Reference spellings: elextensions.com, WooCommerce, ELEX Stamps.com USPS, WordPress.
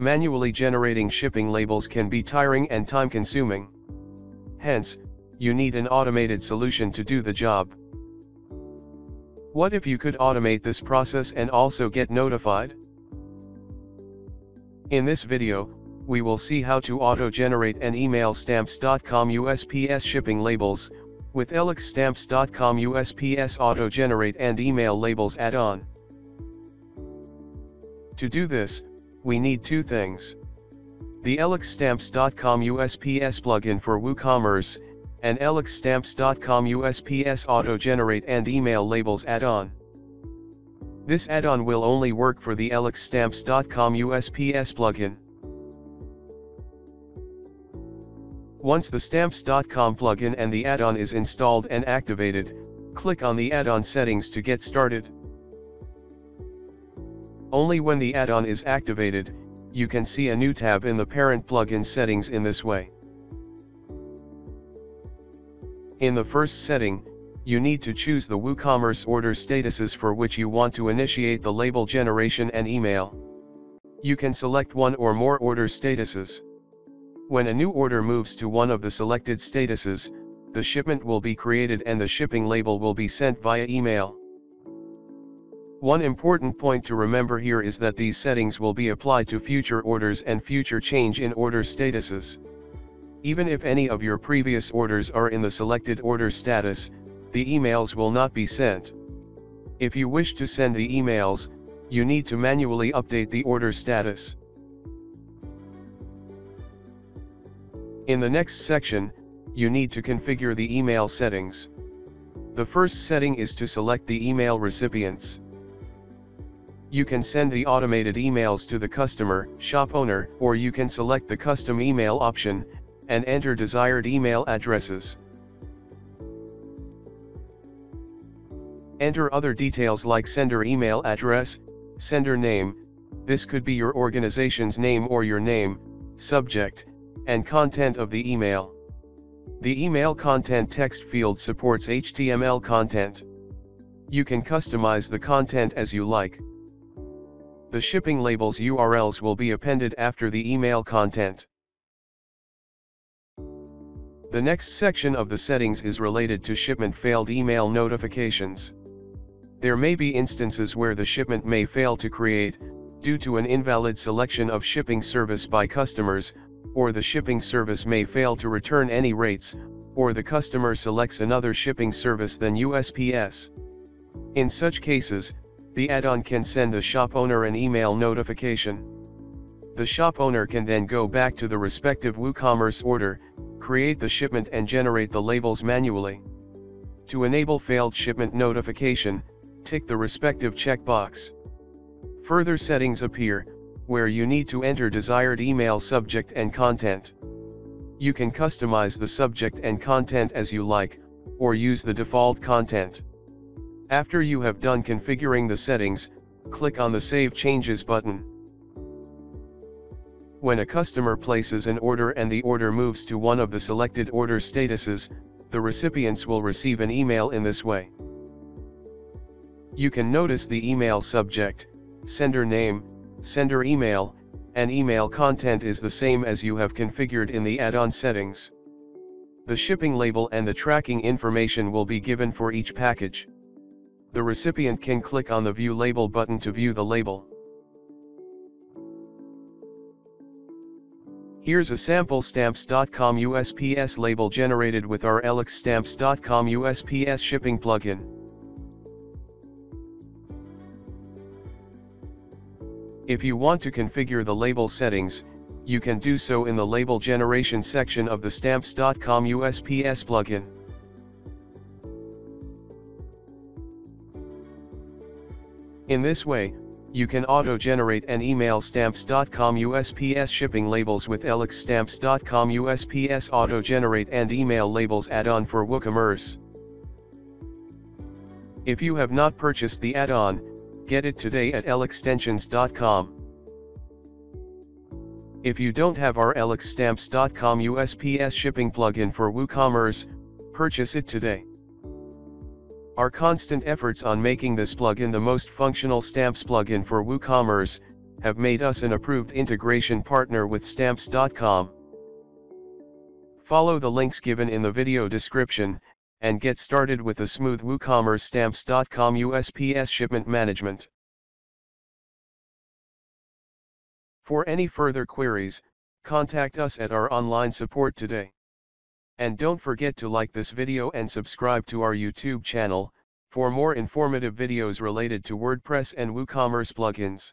Manually generating shipping labels can be tiring and time-consuming. Hence, you need an automated solution to do the job. What if you could automate this process and also get notified? In this video, we will see how to auto-generate and email Stamps.com USPS shipping labels, with ELEX Stamps.com USPS auto-generate and email labels add-on. To do this, we need two things. The ELEX Stamps.com USPS plugin for WooCommerce, and ELEX Stamps.com USPS auto-generate and email labels add-on. This add-on will only work for the ELEX Stamps.com USPS plugin. Once the Stamps.com plugin and the add-on is installed and activated, click on the add-on settings to get started. Only when the add-on is activated, you can see a new tab in the parent plugin settings in this way. In the first setting, you need to choose the WooCommerce order statuses for which you want to initiate the label generation and email. You can select one or more order statuses. When a new order moves to one of the selected statuses, the shipment will be created and the shipping label will be sent via email. One important point to remember here is that these settings will be applied to future orders and future change in order statuses. Even if any of your previous orders are in the selected order status, the emails will not be sent. If you wish to send the emails, you need to manually update the order status. In the next section, you need to configure the email settings. The first setting is to select the email recipients. You can send the automated emails to the customer, shop owner, or you can select the custom email option, and enter desired email addresses. Enter other details like sender email address, sender name, this could be your organization's name or your name, subject, and content of the email. The email content text field supports HTML content. You can customize the content as you like. The shipping labels URLs will be appended after the email content. The next section of the settings is related to shipment failed email notifications. There may be instances where the shipment may fail to create, due to an invalid selection of shipping service by customers, or the shipping service may fail to return any rates, or the customer selects another shipping service than USPS. In such cases, the add-on can send the shop owner an email notification. The shop owner can then go back to the respective WooCommerce order, create the shipment and generate the labels manually. To enable failed shipment notification, tick the respective checkbox. Further settings appear, where you need to enter desired email subject and content. You can customize the subject and content as you like, or use the default content. After you have done configuring the settings, click on the Save Changes button. When a customer places an order and the order moves to one of the selected order statuses, the recipients will receive an email in this way. You can notice the email subject, sender name, sender email, and email content is the same as you have configured in the add-on settings. The shipping label and the tracking information will be given for each package. The recipient can click on the View Label button to view the label. Here's a sample Stamps.com USPS label generated with our ELEX Stamps.com USPS shipping plugin. If you want to configure the label settings, you can do so in the label generation section of the Stamps.com USPS plugin. In this way, you can auto-generate and email Stamps.com USPS shipping labels with ELEX Stamps.com USPS auto-generate and email labels add-on for WooCommerce. If you have not purchased the add-on, get it today at elextensions.com. If you don't have our ELEX Stamps.com USPS shipping plugin for WooCommerce, purchase it today. Our constant efforts on making this plugin the most functional stamps plugin for WooCommerce have made us an approved integration partner with Stamps.com. Follow the links given in the video description, and get started with a smooth WooCommerce Stamps.com USPS shipment management. For any further queries, contact us at our online support today. And don't forget to like this video and subscribe to our YouTube channel, for more informative videos related to WordPress and WooCommerce plugins.